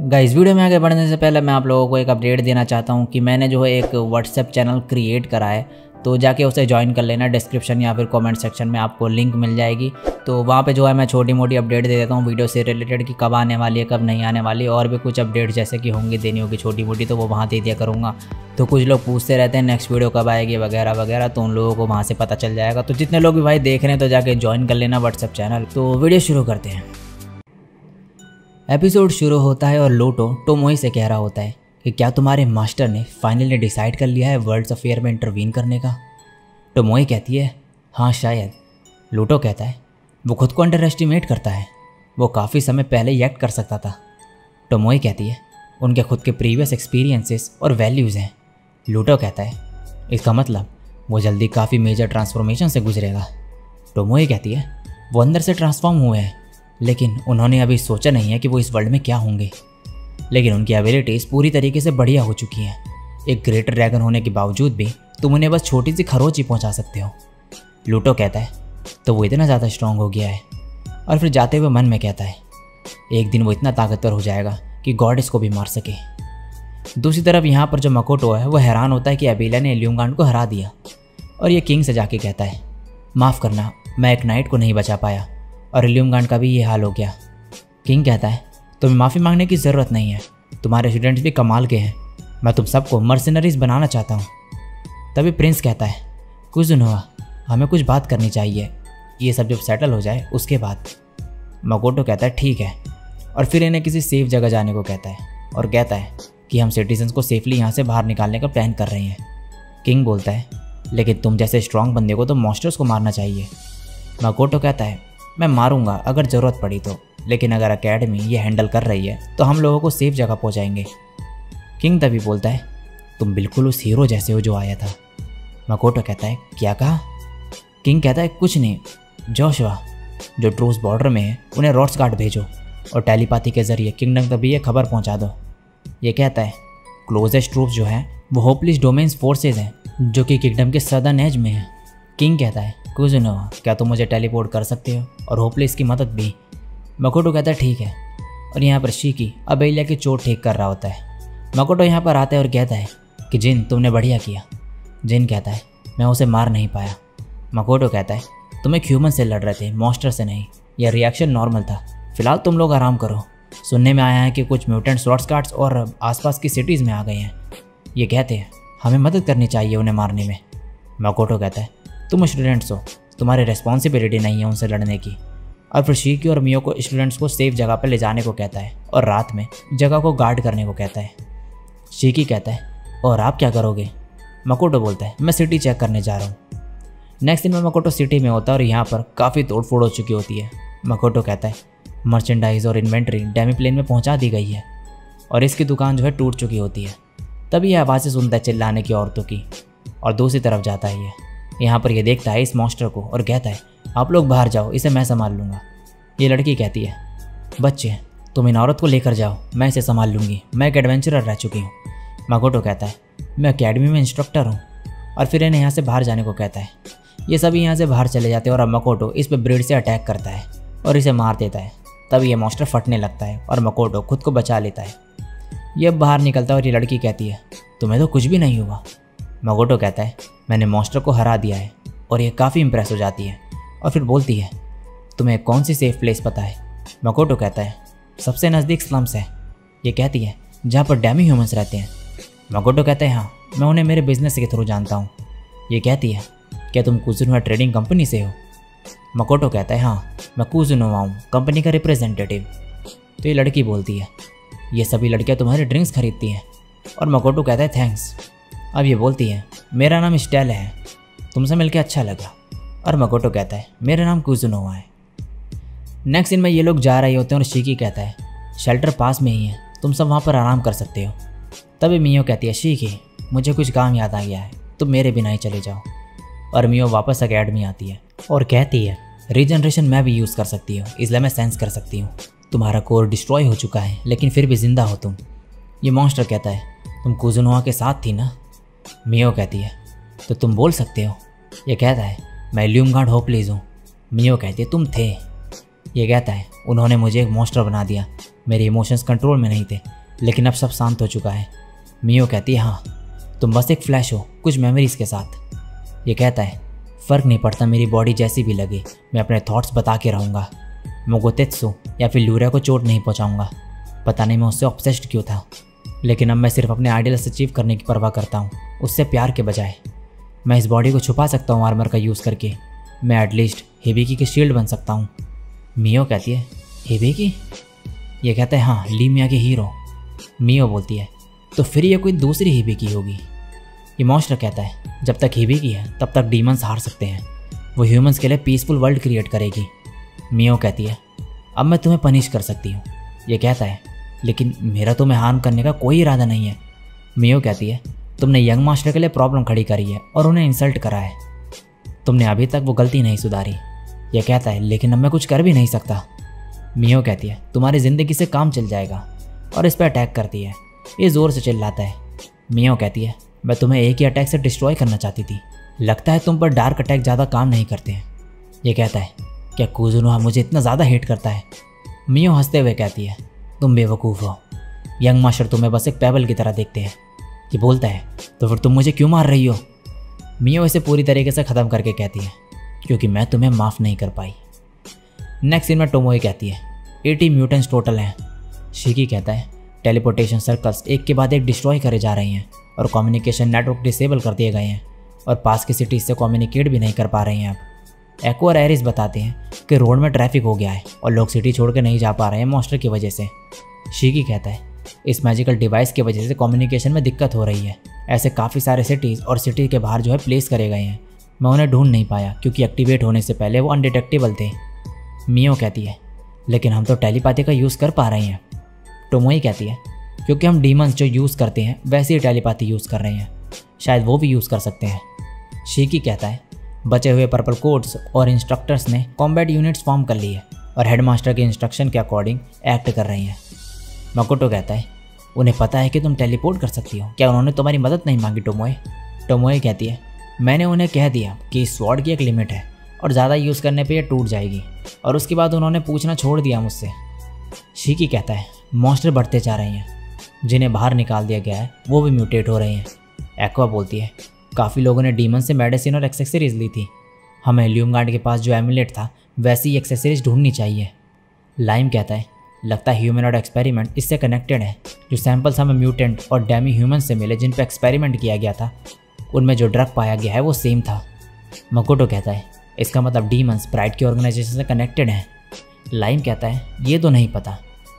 Guys video में आगे बढ़ने से पहले मैं आप लोगों को एक अपडेट देना चाहता हूं कि मैंने जो है एक व्हाट्सएप चैनल क्रिएट करा है, तो जाके उसे ज्वाइन कर लेना। डिस्क्रिप्शन या फिर कमेंट सेक्शन में आपको लिंक मिल जाएगी। तो वहाँ पे जो है मैं छोटी मोटी अपडेट दे देता हूँ वीडियो से रिलेटेड कि कब आने वाली है, कब नहीं आने वाली, और भी कुछ अपडेट जैसे कि होंगी देनी होगी छोटी मोटी, तो वो वहाँ दे दिया करूँगा। तो कुछ लोग पूछते रहते हैं नेक्स्ट वीडियो कब आएगी वगैरह वगैरह, तो उन लोगों को वहाँ से पता चल जाएगा। तो जितने लोग भी भाई देख रहे हैं तो जाके ज्वाइन कर लेना व्हाट्सएप चैनल। तो वीडियो शुरू करते हैं। एपिसोड शुरू होता है और लोटो टोमोई से कह रहा होता है कि क्या तुम्हारे मास्टर ने फाइनली डिसाइड कर लिया है वर्ल्ड्स अफेयर में इंटरवीन करने का? टोमोई कहती है हाँ शायद। लोटो कहता है वो खुद को अंडर एस्टिमेट करता है, वो काफ़ी समय पहले ही एक्ट कर सकता था। टोमोई कहती है उनके खुद के प्रीवियस एक्सपीरियंसेस और वैल्यूज़ हैं। लोटो कहता है इसका मतलब वो जल्दी काफ़ी मेजर ट्रांसफॉर्मेशन से गुजरेगा। टोमोई कहती है वो अंदर से ट्रांसफॉर्म हुए हैं, लेकिन उन्होंने अभी सोचा नहीं है कि वो इस वर्ल्ड में क्या होंगे। लेकिन उनकी एबिलिटीज़ पूरी तरीके से बढ़िया हो चुकी हैं। एक ग्रेटर ड्रैगन होने के बावजूद भी तुम उन्हें बस छोटी सी खरोच ही पहुँचा सकते हो। लोटो कहता है तो वो इतना ज़्यादा स्ट्रॉन्ग हो गया है। और फिर जाते हुए मन में कहता है एक दिन वो इतना ताकतवर हो जाएगा कि गॉड इसको भी मार सके। दूसरी तरफ यहाँ पर जो मकोटो है वो हैरान होता है कि एबिला ने ल्यूमगार्ड को हरा दिया, और ये किंग से जाके कहता है माफ़ करना, मैं एक नाइट को नहीं बचा पाया और ल्यूमगार्ड का भी ये हाल हो गया। किंग कहता है तुम्हें माफ़ी मांगने की ज़रूरत नहीं है, तुम्हारे स्टूडेंट्स भी कमाल के हैं, मैं तुम सबको मर्सिनरीज बनाना चाहता हूँ। तभी प्रिंस कहता है कुजुनोहा, हमें कुछ बात करनी चाहिए, ये सब जब सेटल हो जाए उसके बाद। मकोटो कहता है ठीक है, और फिर इन्हें किसी सेफ जगह जाने को कहता है और कहता है कि हम सिटीजन्स को सेफली यहाँ से बाहर निकालने का प्लान कर रहे हैं। किंग बोलता है लेकिन तुम जैसे स्ट्रॉन्ग बंदे को तो मॉन्स्टर्स को मारना चाहिए। मकोटो कहता है मैं मारूंगा अगर ज़रूरत पड़ी तो, लेकिन अगर एकेडमी ये हैंडल कर रही है तो हम लोगों को सेफ जगह पहुंचाएंगे। किंग तभी बोलता है तुम बिल्कुल उस हीरो जैसे हो जो आया था। मकोटो कहता है क्या कहा? किंग कहता है कुछ नहीं, जोशुआ जो ट्रूस बॉर्डर में है उन्हें रॉड्स गार्ड भेजो और टेलीपैथी के ज़रिए किंगडम तभी ये खबर पहुँचा दो। ये कहता है क्लोजेस्ट ट्रूप जो है वो होपलिस डोमेन्स फोर्सेज हैं जो कि किंगडम के सदर्न एज में है। किंग कहता है कुजुनोहा, क्या तुम मुझे टेलीपोर्ट कर सकते हो और होपलिस की मदद भी? मकोटो कहता है ठीक है, और यहाँ पर शिकी अबेलिया की चोट ठीक कर रहा होता है। मकोटो यहाँ पर आता है और कहता है कि जिन तुमने बढ़िया किया। जिन कहता है मैं उसे मार नहीं पाया। मकोटो कहता है तुम एक ह्यूमन से लड़ रहे थे, मॉन्स्टर से नहीं, यह रिएक्शन नॉर्मल था। फिलहाल तुम लोग आराम करो, सुनने में आया है कि कुछ म्यूटेंट्स रॉड्स कार्ड्स और आसपास की सिटीज़ में आ गए हैं। ये कहते हैं हमें मदद करनी चाहिए उन्हें मारने में। मकोटो कहता है तुम स्टूडेंट्स हो, तुम्हारी रिस्पॉन्सिबिलिटी नहीं है उनसे लड़ने की। और फिर शिकी और मियो को स्टूडेंट्स को सेफ जगह पर ले जाने को कहता है और रात में जगह को गार्ड करने को कहता है। शिकी कहता है और आप क्या करोगे? मकोटो बोलता है मैं सिटी चेक करने जा रहा हूँ। नेक्स्ट दिन में मकोटो सिटी में होता है और यहाँ पर काफ़ी तोड़ फोड़ हो चुकी होती है। मकोटो कहता है मर्चेंडाइज और इन्वेंट्री डैमी प्लेन में पहुँचा दी गई है और इसकी दुकान जो है टूट चुकी होती है। तभी यह आवाज़ें सुनता है चिल्लाने की औरतों की, और दूसरी तरफ जाता है। यहाँ पर यह देखता है इस मॉन्स्टर को और कहता है आप लोग बाहर जाओ, इसे मैं संभाल लूँगा। ये लड़की कहती है बच्चे तुम इन औरत को लेकर जाओ, मैं इसे संभाल लूँगी, मैं एक एडवेंचरर रह चुकी हूँ। मकोटो कहता है मैं अकेडमी में इंस्ट्रक्टर हूँ, और फिर इन्हें यहाँ से बाहर जाने को कहता है। ये सभी यहाँ से बाहर चले जाते हैं और अब मकोटो इस पर ब्रेड से अटैक करता है और इसे मार देता है। तब यह मॉन्स्टर फटने लगता है और मकोटो खुद को बचा लेता है। ये अब बाहर निकलता है और ये लड़की कहती है तुम्हें तो कुछ भी नहीं हुआ। मकोटो कहता है मैंने मॉन्स्टर को हरा दिया है, और यह काफ़ी इंप्रेस हो जाती है और फिर बोलती है तुम्हें कौन सी सेफ़ प्लेस पता है? मकोटो कहता है सबसे नज़दीक स्लम्स है। ये कहती है जहाँ पर डैमी ह्यूमंस रहते हैं। मकोटो कहता है हाँ, मैं उन्हें मेरे बिजनेस के थ्रू जानता हूँ। ये कहती है क्या तुम कुजुनोहा ट्रेडिंग कंपनी से हो? मकोटो कहता है हाँ, मैं कुजुनोहा हूँ, कंपनी का रिप्रेजेंटेटिव। तो ये लड़की बोलती है ये सभी लड़कियाँ तुम्हारे ड्रिंक्स खरीदती हैं, और मकोटो कहता है थैंक्स। अब ये बोलती है मेरा नाम स्टेल है, तुमसे मिलकर अच्छा लगा। और मकोटो कहता है मेरा नाम कुजुनोहा है। नेक्स्ट दिन में ये लोग जा रहे होते हैं और शिकी कहता है शेल्टर पास में ही है, तुम सब वहाँ पर आराम कर सकते हो। तभी मियो कहती है शिकी मुझे कुछ काम याद आ गया है, तुम मेरे बिना ही चले जाओ। और मियो वापस अकेडमी आती है और कहती है रीजनरेशन मैं भी यूज़ कर सकती हूँ, इसलिए मैं सेंस कर सकती हूँ। तुम्हारा कोर डिस्ट्रॉय हो चुका है लेकिन फिर भी जिंदा हो तुम। ये मॉन्स्टर कहता है तुम कुजुनोहा के साथ थी ना? मियो कहती है तो तुम बोल सकते हो। ये कहता है मैं लूमगार्ड होपलेस हूँ। मियो कहती है तुम थे। ये कहता है उन्होंने मुझे एक मॉन्स्टर बना दिया मेरे इमोशंस कंट्रोल में नहीं थे, लेकिन अब सब शांत हो चुका है। मियो कहती है, हाँ तुम बस एक फ्लैश हो कुछ मेमोरीज के साथ। ये कहता है, फ़र्क नहीं पड़ता मेरी बॉडी जैसी भी लगे, मैं अपने थॉट्स बता के रहूँगा। मोगोतेत्सु या फिर लूरा को चोट नहीं पहुँचाऊँगा। पता नहीं मैं उससे ऑब्सेस्ड क्यों था, लेकिन अब मैं सिर्फ अपने आइडियल्स अचीव करने की परवाह करता हूँ, उससे प्यार के बजाय। मैं इस बॉडी को छुपा सकता हूँ आर्मर का यूज़ करके। मैं एटलीस्ट हिबिकी की शील्ड बन सकता हूँ। मियो कहती है, हिबिकी? ये कहता है, हाँ ली मिया के हीरो। मियो बोलती है, तो फिर ये कोई दूसरी हिबिकी होगी। इमोशनल कहता है, जब तक हिबिकी है तब तक डीमंस हार सकते हैं, वो ह्यूमंस के लिए पीसफुल वर्ल्ड क्रिएट करेगी। मियो कहती है, अब मैं तुम्हें पनिश कर सकती हूँ। ये कहता है, लेकिन मेरा तुम्हें हार्म करने का कोई इरादा नहीं है। मियो कहती है, तुमने यंग मास्टर के लिए प्रॉब्लम खड़ी करी है और उन्हें इंसल्ट करा है, तुमने अभी तक वो गलती नहीं सुधारी। यह कहता है, लेकिन अब मैं कुछ कर भी नहीं सकता। मियो कहती है, तुम्हारी ज़िंदगी से काम चल जाएगा, और इस पर अटैक करती है। ये ज़ोर से चिल्लाता है। मियो कहती है, मैं तुम्हें एक ही अटैक से डिस्ट्रॉय करना चाहती थी, लगता है तुम पर डार्क अटैक ज़्यादा काम नहीं करते हैं। ये कहता है, क्या कुजुनोहा मुझे इतना ज़्यादा हेट करता है? मियो हंसते हुए कहती है, तुम बेवकूफ़ हो, यंग मास्टर तुम्हें बस एक पैबल की तरह देखते हैं। ये बोलता है, तो फिर तुम मुझे क्यों मार रही हो? मियो इसे पूरी तरीके से ख़त्म करके कहती है, क्योंकि मैं तुम्हें माफ़ नहीं कर पाई। नेक्स्ट सीन में टोमोई कहती है, 80 म्यूटेंट्स टोटल हैं। शिकी कहता है, टेलीपोर्टेशन सर्कल्स एक के बाद एक डिस्ट्रॉय करे जा रही हैं और कम्युनिकेशन नेटवर्क डिसेबल कर दिए गए हैं और पास की सिटीज से कम्युनिकेट भी नहीं कर पा रही हैं अब। एक्वा रैरिस बताते हैं कि रोड में ट्रैफिक हो गया है और लोग सिटी छोड़ के नहीं जा पा रहे हैं मॉन्स्टर की वजह से। शिकी कहता है, इस मैजिकल डिवाइस की वजह से कम्युनिकेशन में दिक्कत हो रही है। ऐसे काफ़ी सारे सिटीज़ और सिटी के बाहर जो है प्लेस करे गए हैं, मैं उन्हें ढूंढ नहीं पाया क्योंकि एक्टिवेट होने से पहले वो अनडिटेक्टेबल थे। मियो कहती है, लेकिन हम तो टेलीपैथी का यूज़ कर पा रहे हैं। टोमोई कहती है, क्योंकि हम डीमंस जो यूज़ करते हैं वैसे ही टेलीपैथी यूज़ कर रहे हैं, शायद वो भी यूज़ कर सकते हैं। शिकी कहता है, बचे हुए पर्पल कोड्स और इंस्ट्रक्टर्स ने कॉम्बैट यूनिट्स फॉर्म कर ली है और हेडमास्टर के इंस्ट्रक्शन के अकॉर्डिंग एक्ट कर रही हैं। मकोटो कहता है, उन्हें पता है कि तुम टेलीपोर्ट कर सकती हो, क्या उन्होंने तुम्हारी मदद नहीं मांगी टोमोए? टोमोए कहती है, मैंने उन्हें कह दिया कि इस स्वॉर्ड की एक लिमिट है और ज़्यादा यूज़ करने पे ये टूट जाएगी, और उसके बाद उन्होंने पूछना छोड़ दिया मुझसे। शिकी कहता है, मॉन्स्टर बढ़ते जा रहे हैं, जिन्हें बाहर निकाल दिया गया है वो भी म्यूटेट हो रहे हैं। एक्वा बोलती है, काफ़ी लोगों ने डीमन से मेडिसिन और एक्सेसरीज ली थी, हमें ल्यूमगार्ड के पास जो एमुलेट था वैसी एक्सेसरीज ढूंढनी चाहिए। लाइम कहता है, लगता है ह्यूमनॉइड एक्सपेरिमेंट इससे कनेक्टेड है। जो सैंपल्स हमें म्यूटेंट और डैमी ह्यूमन से मिले जिन पर एक्सपेरिमेंट किया गया था, उनमें जो ड्रग पाया गया है वो सेम था। मकोटो कहता है, इसका मतलब डीमंस प्राइड की ऑर्गेनाइजेशन से कनेक्टेड हैं। लाइम कहता है, ये तो नहीं पता,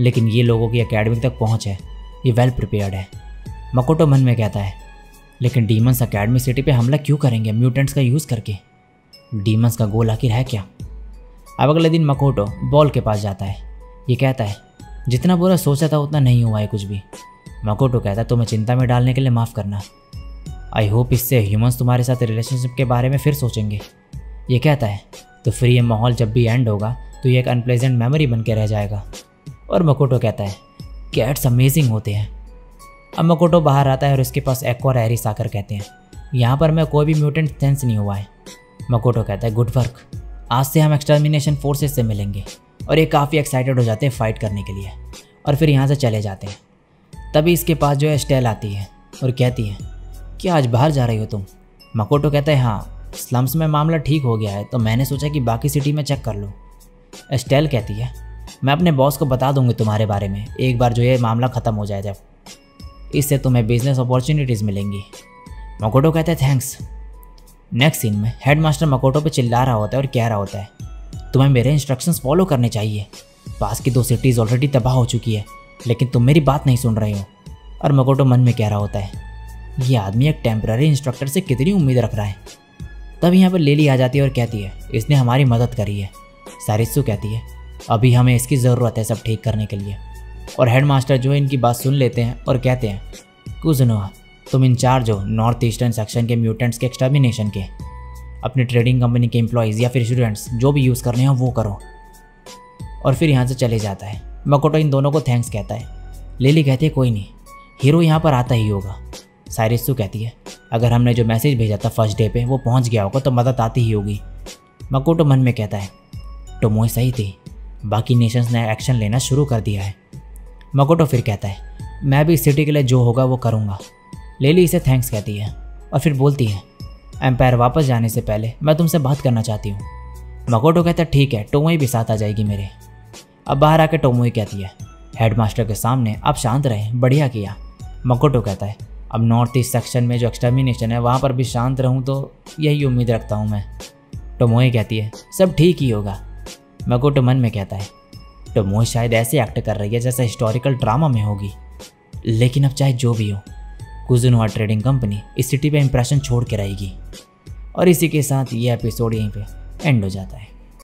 लेकिन ये लोगों की अकेडमी तक पहुंच है, ये वेल प्रिपेयर्ड है। मकोटो मन में कहता है, लेकिन डीमंस अकेडमी सिटी पे हमला क्यों करेंगे म्यूटेंट्स का यूज़ करके? डीमंस का गोल आखिर है क्या? अब अगले दिन मकोटो बॉल के पास जाता है। ये कहता है, जितना बुरा सोचा था उतना नहीं हुआ है कुछ भी। मकोटो कहता है, तुम्हें चिंता में डालने के लिए माफ़ करना। आई होप इससे ह्यूमंस तुम्हारे साथ रिलेशनशिप के बारे में फिर सोचेंगे। ये कहता है, तो फिर ये माहौल जब भी एंड होगा तो ये एक अनप्लेजेंट मेमोरी बन के रह जाएगा। और मकोटो कहता है, कैट्स अमेजिंग होते हैं। अब मकोटो बाहर आता है और उसके पास एक्वा रैरिस आकर कहते हैं, यहाँ पर मैं कोई भी म्यूटेंट सेंस नहीं हुआ है। मकोटो कहता है, गुड वर्क, आज से हम एक्सटर्मिनेशन फोर्सेस से मिलेंगे। और ये काफ़ी एक्साइटेड हो जाते हैं फाइट करने के लिए और फिर यहाँ से चले जाते हैं। तभी इसके पास जो है स्टेल आती है और कहती है, क्या आज बाहर जा रही हो तुम? मकोटो कहता है, हाँ स्लम्स में मामला ठीक हो गया है तो मैंने सोचा कि बाकी सिटी में चेक कर लूँ। स्टेल कहती है, मैं अपने बॉस को बता दूंगी तुम्हारे बारे में एक बार जो ये मामला ख़त्म हो जाए, जब इससे तुम्हें बिजनेस अपॉर्चुनिटीज़ मिलेंगी। मकोटो कहता है, थैंक्स। नेक्स्ट सीन में हेडमास्टर मकोटो पे चिल्ला रहा होता है और कह रहा होता है, तुम्हें मेरे इंस्ट्रक्शंस फॉलो करने चाहिए, पास की दो सिटीज़ ऑलरेडी तबाह हो चुकी है लेकिन तुम मेरी बात नहीं सुन रहे हो। और मकोटो मन में कह रहा होता है, ये आदमी एक टेम्पररी इंस्ट्रक्टर से कितनी उम्मीद रख रहा है। तब यहाँ पर लेली आ जाती है और कहती है, इसने हमारी मदद करी है। सारिसु कहती है, अभी हमें इसकी ज़रूरत है सब ठीक करने के लिए। और हेडमास्टर जो है इनकी बात सुन लेते हैं और कहते हैं, कुजुनोहा तुम इंचार्ज हो नॉर्थ ईस्टर्न सेक्शन के म्यूटेंट्स के एक्सटर्मिनेशन के, अपनी ट्रेडिंग कंपनी के एम्प्लॉयज़ या फिर स्टूडेंट्स जो भी यूज़ करने हो वो करो। और फिर यहाँ से चले जाता है। मकोटो इन दोनों को थैंक्स कहता है। लेली कहती है, कोई नहीं, हीरो यहाँ पर आता ही होगा। सारिसु कहती है, अगर हमने जो मैसेज भेजा था फर्स्ट डे पे वो पहुँच गया होगा तो मदद आती ही होगी। मकोटो मन में कहता है, टोमोए सही थी, बाकी नेशंस ने एक्शन लेना शुरू कर दिया है मकोटो फिर कहता है, मैं भी इस सिटी के लिए जो होगा वो करूँगा। लेली इसे थैंक्स कहती है और फिर बोलती है, एम्पायर वापस जाने से पहले मैं तुमसे बात करना चाहती हूँ। मकोटो कहता है, ठीक है, टोमोई भी साथ आ जाएगी मेरे। अब बाहर आके टोमोई कहती है, हेडमास्टर के सामने आप शांत रहें, बढ़िया किया। मकोटो कहता है, अब नॉर्थ ईस्ट सेक्शन में जो एक्सटर्मिनेशन है वहाँ पर भी शांत रहूँ तो यही उम्मीद रखता हूँ मैं। टोमोई कहती है, सब ठीक ही होगा। मकोटो मन में कहता है, टोमोई शायद ऐसे एक्ट कर रही है जैसे हिस्टोरिकल ड्रामा में होगी। लेकिन अब चाहे जो भी हो, कुजुनोहा ट्रेडिंग कंपनी इस सिटी पे इम्प्रेशन छोड़ के रहेगी। और इसी के साथ ये एपिसोड यहीं पे एंड हो जाता है।